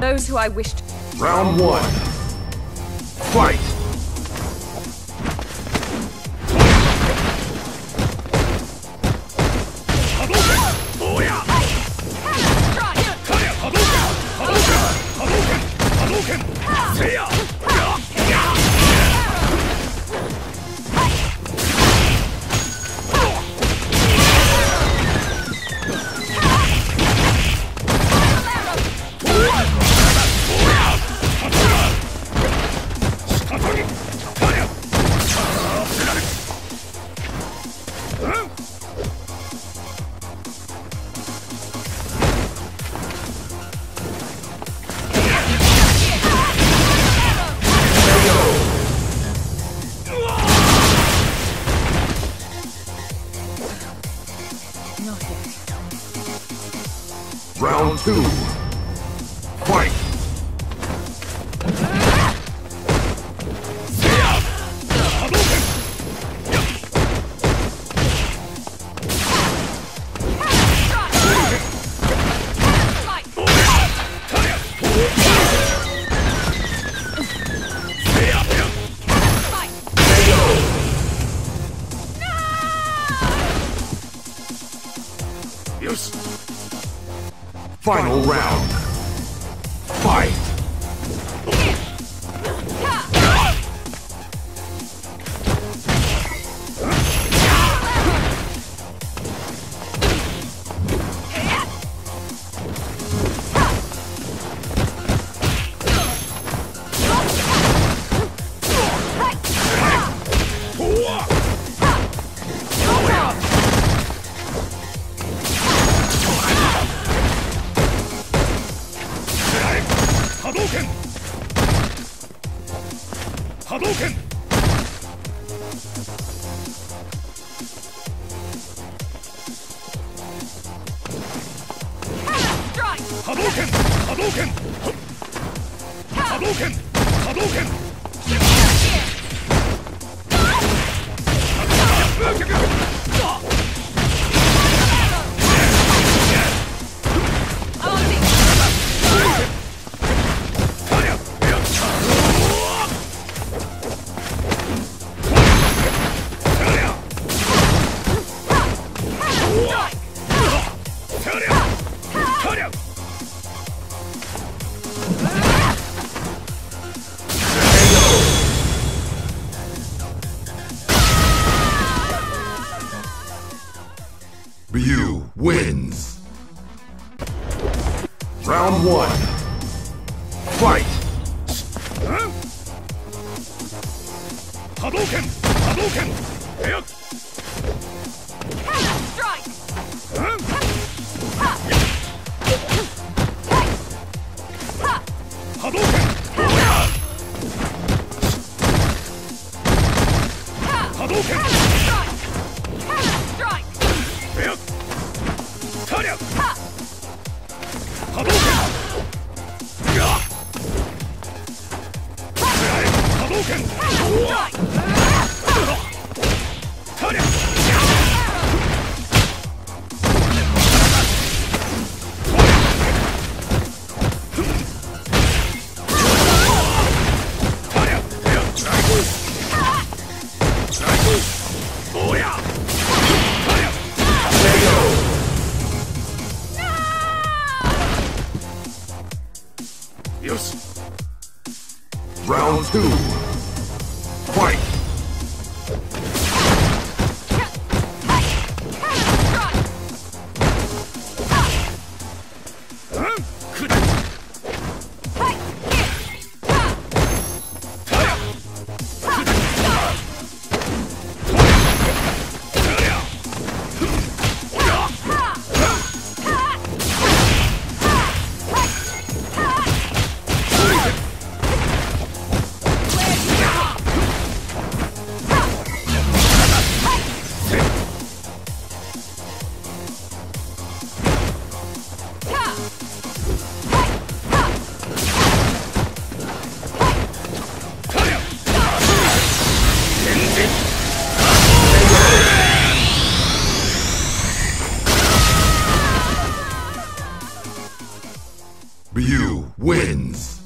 Those who I wished. Round one. Fight! Round two. Fight! Final round. Fight! Hadouken! Hadouken! Hadouken! Hadouken! Hadouken! Ryu wins. Round one. Fight. Huh? Hadouken! Hadouken! Strike! Huh? Hadouken! Hadouken! Round two. Fight! Ryu wins.